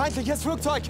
Feindliches Flugzeug!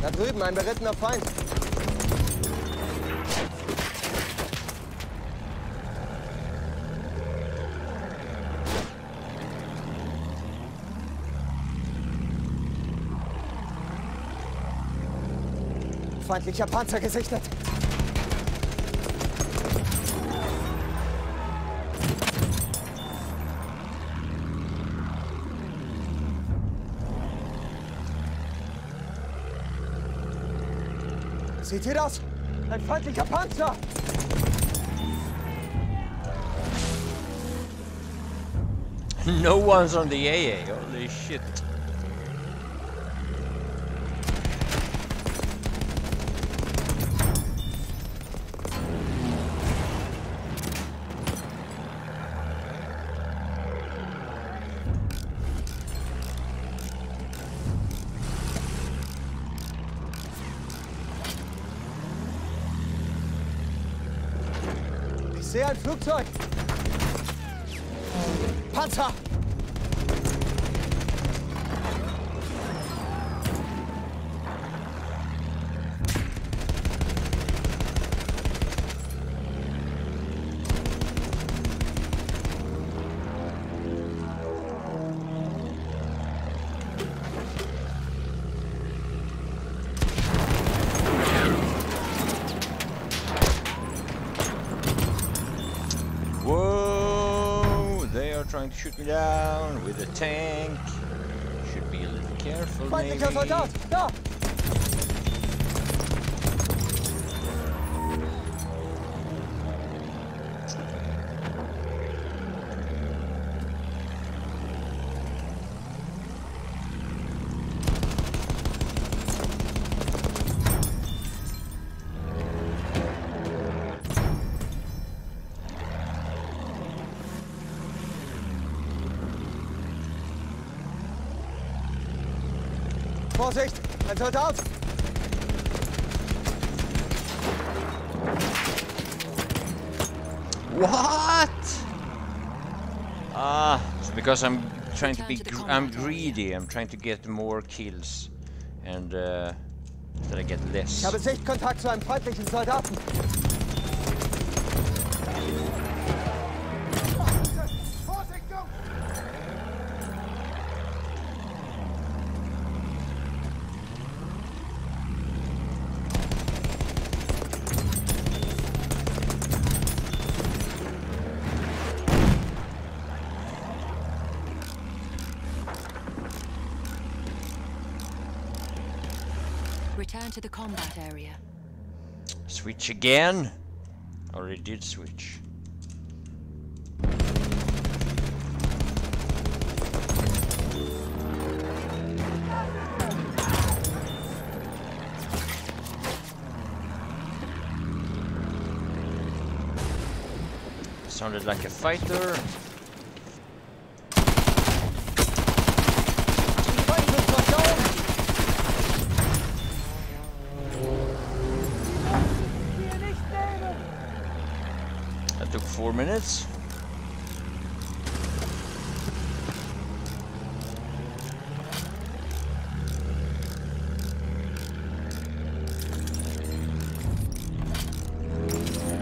Da drüben, ein berittener Feind. Feindlicher Panzer gesichtet. Seht ihr das? Ein feindlicher Panzer! No one's on the AA, holy shit. Ich sehe ein Flugzeug! Panzer! Trying to shoot me down with a tank. Should be a little careful, maybe. Da! Vorsicht! Ein Soldat! What? Ah, it's because I'm trying to be... I'm greedy. I'm trying to get more kills. And, that I get less. Ich habe Sichtkontakt zu einem feindlichen Soldaten. Return to the combat area. Switch again? Already did switch. Sounded like a fighter. Took 4 minutes.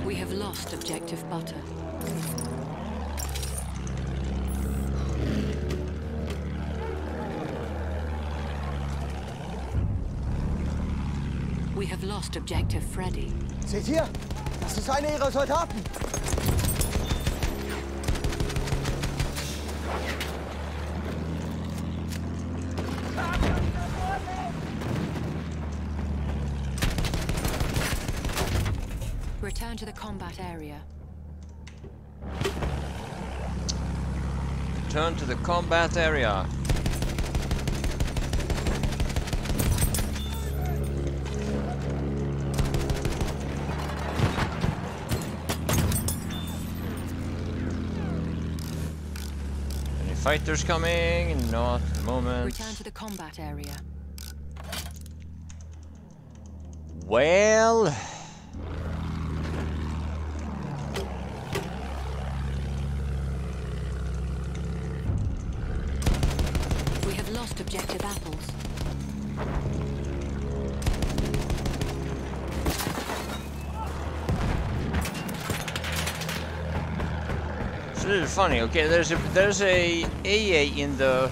We have lost objective butter. We have lost objective Freddy. Seht ihr? Das ist einer ihrer Soldaten. Return to the combat area. Return to the combat area. Any fighters coming? Not at the moment. Return to the combat area. Well... objective apples. So this is funny. Okay, there's a AA in the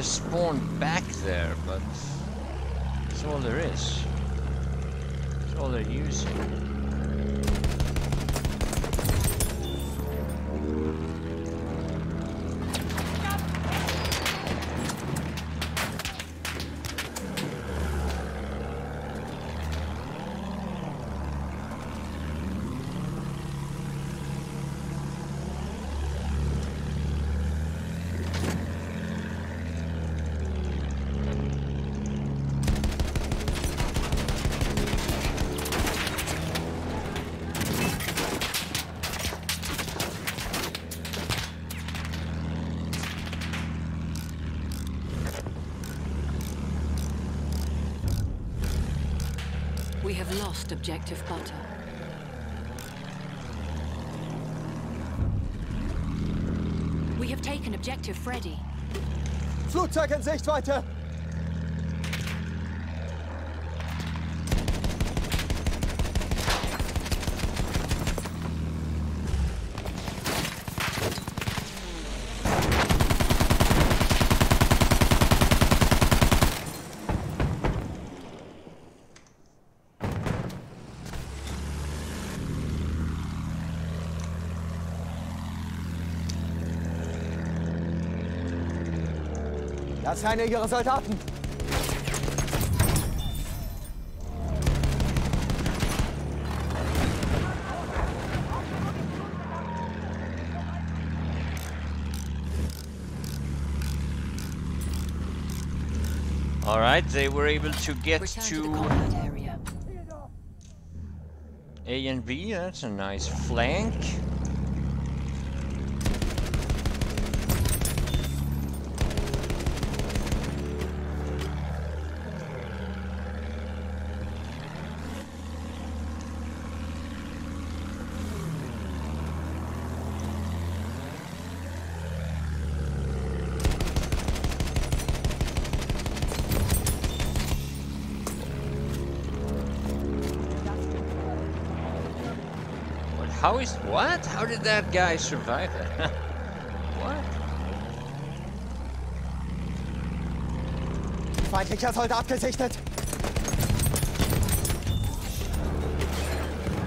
spawn back there, but that's all there is. That's all they're using. We have lost objective butter. We have taken objective Freddy. Flugzeug in Sichtweite! Das ist einer ihrer Soldaten. All right, they were able to get to A and B. That's a nice flank. How is... what? How did that guy survive that? What? Feindlicher Soldat gesichtet!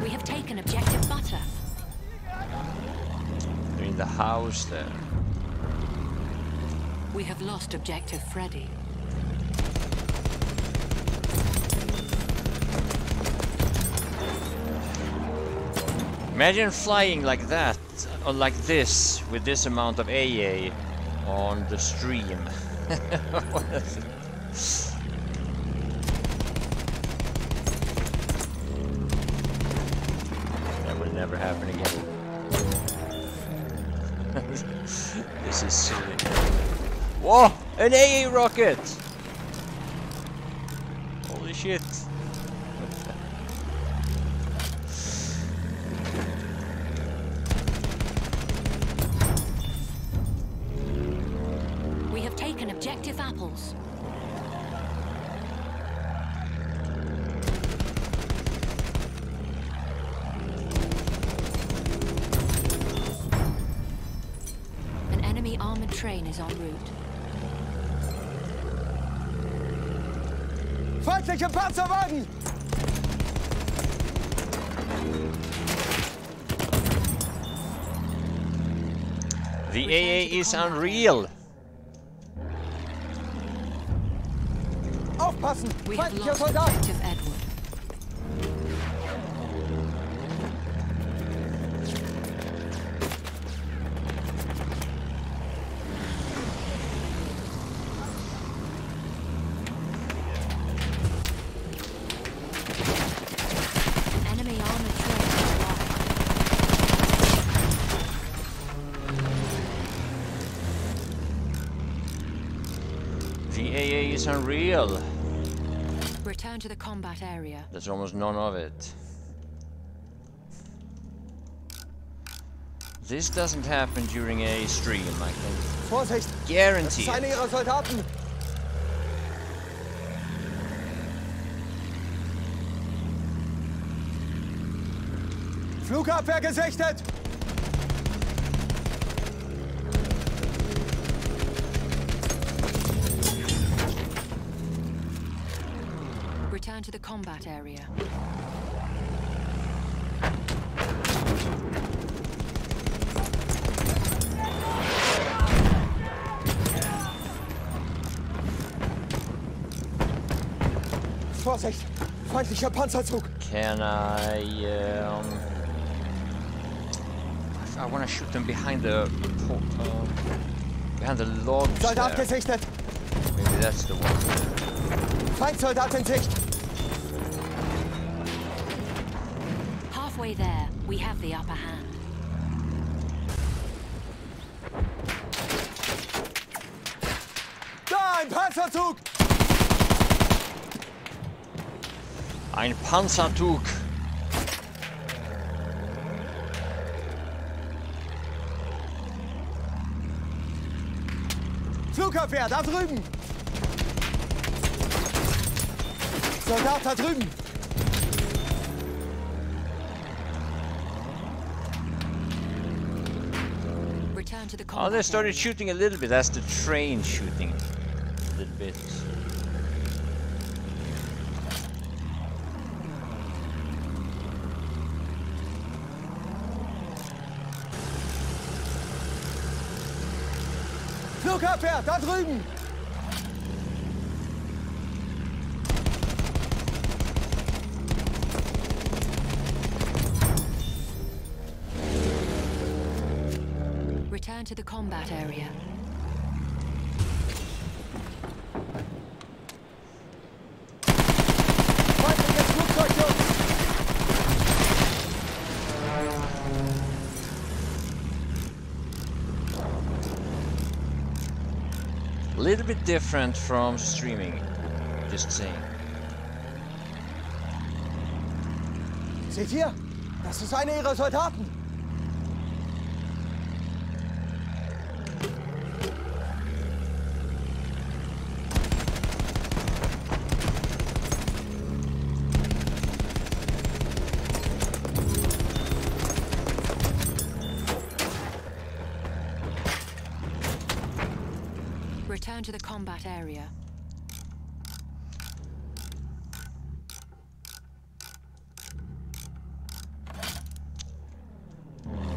We have taken objective butter. They're in the house there. We have lost objective Freddy. Imagine flying like that, or like this, with this amount of AA on the stream. What is it? That will never happen again. This is silly. Whoa! An AA rocket! Holy shit! Train is en route. Feindliche Panzerwagen! The AA is unreal. Aufpassen! Feindlicher Soldat! The AA is unreal. Return to the combat area. There's almost none of it. This doesn't happen during a stream, I can guarantee. Flugabwehr gesichtet! Return to the combat area. Vorsicht! Feindlicher Panzerzug! Can I... I want to shoot them behind the... behind the log. Soldat gesichtet! Maybe that's the one. Feindsoldat in Sicht! Halfway there, we have the upper hand. Da, ein Panzerzug! Ein Panzerzug. Flugabwehr, da drüben! Soldat da drüben! Oh, they started shooting a little bit. That's the train shooting a little bit. Flugabwehr, da drüben! Return to the combat area. A little bit different from streaming, just saying. Seht ihr? Das ist einer ihrer Soldaten. Return to the combat area.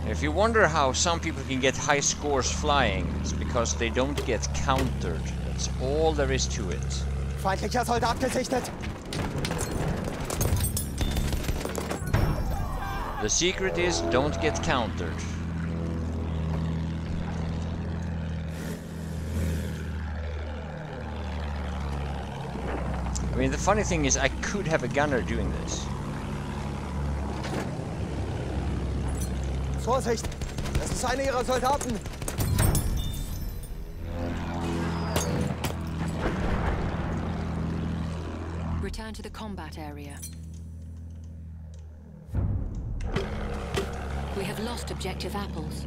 If you wonder how some people can get high scores flying, it's because they don't get countered. That's all there is to it. Feindlicher Soldat gesichtet. The secret is don't get countered. I mean, the funny thing is, I could have a gunner doing this. Vorsicht! Das ist einer ihrer Soldaten! Return to the combat area. We have lost objective apples.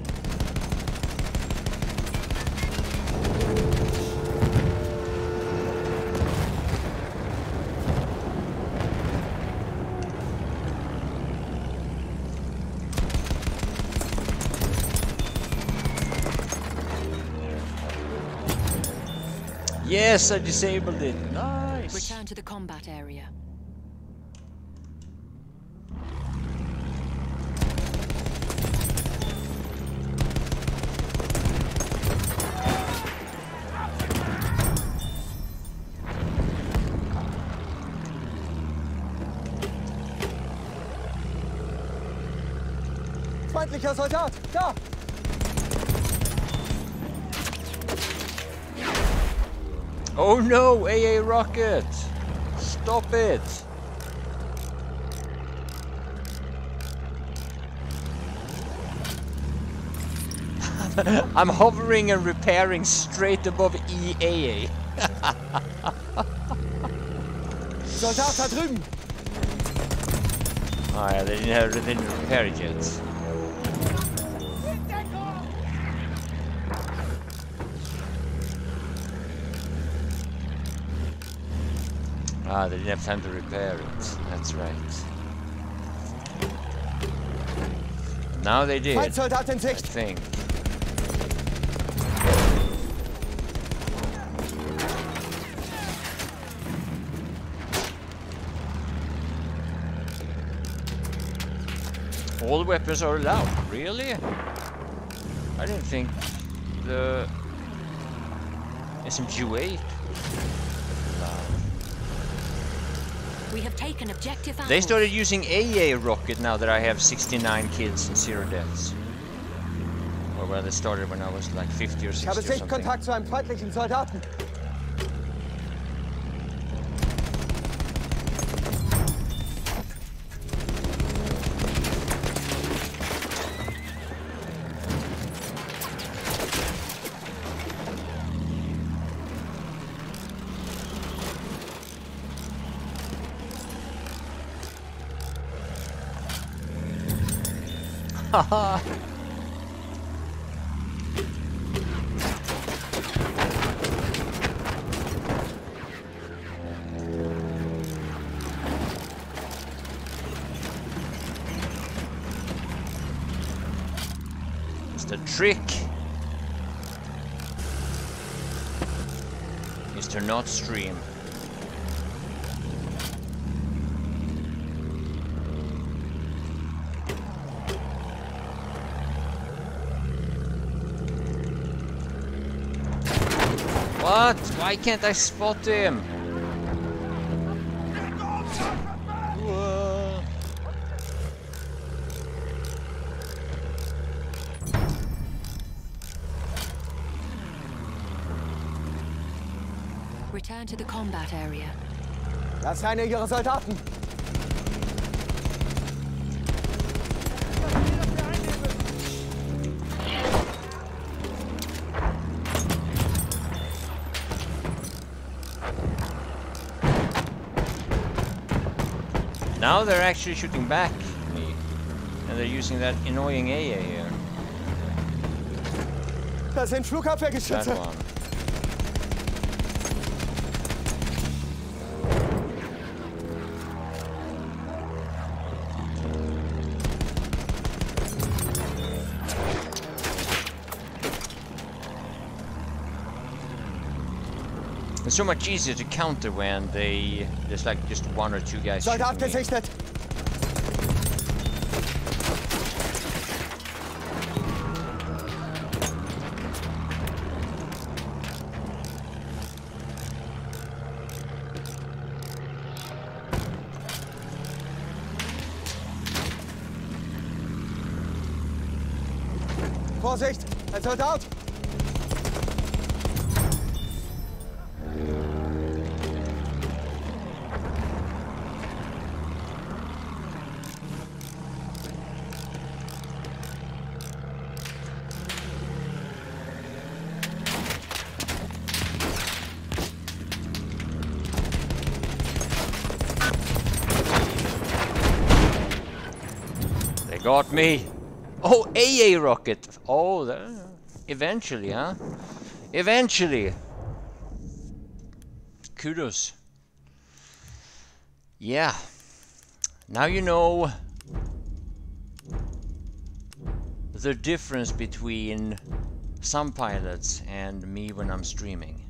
Yes, I disabled it. Nice. Return to the combat area. Feindlicher Soldat, da! Oh no, AA rocket! Stop it! I'm hovering and repairing straight above EAA. Soldat da drüben! Oh yeah, they didn't repair it yet. Ah, they didn't have time to repair it. That's right. Now they did. I think. All weapons are allowed. Really? I don't think the SMG-8 is allowed. We have taken objective. They started using AA rocket now that I have 69 kills and 0 deaths. Or well, they started when I was like 50 or 60 or something. Kontakt zu einem feindlichen Soldaten. It's the trick is to not stream. What? Why can't I spot him? Whoa. Return to the combat area. Das sind ihre Soldaten. Now they're actually shooting back at me, and they're using that annoying AA here. Das sind Flugabwehrgeschütze. That one. It's so much easier to counter when they there's like just one or two guys. Soldat gesichtet. Vorsicht, ein Soldat. Got me! Oh, AA rocket! Oh, eventually, huh? Eventually! Kudos. Yeah. Now you know the difference between some pilots and me when I'm streaming.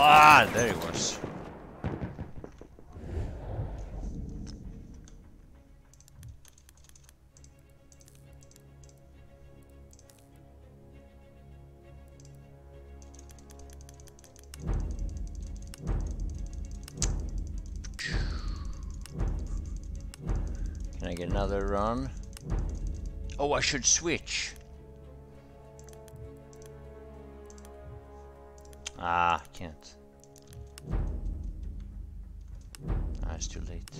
Ah, there he was. Can I get another run? Oh, I should switch. Ah, can't. Ah, it's too late.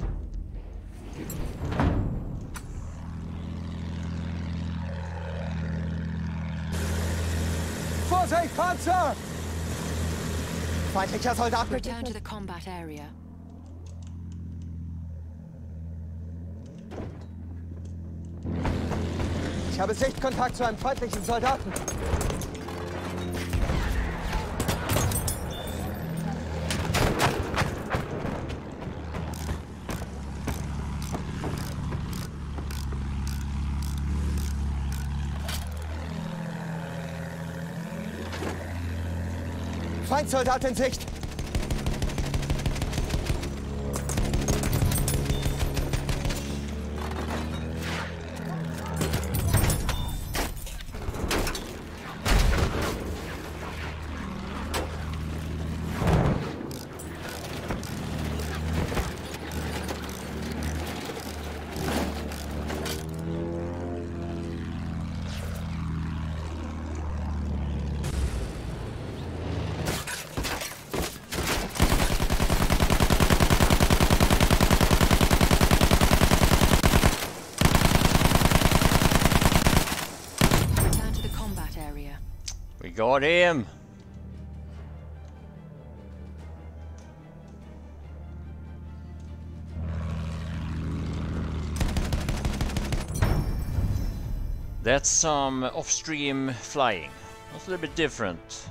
Vorsicht, Panzer! Feindlicher Soldat. Return to the combat area. Ich habe Sichtkontakt zu einem feindlichen Soldaten. Feindsoldat in Sicht! Got him. That's some off-stream flying. That's a little bit different.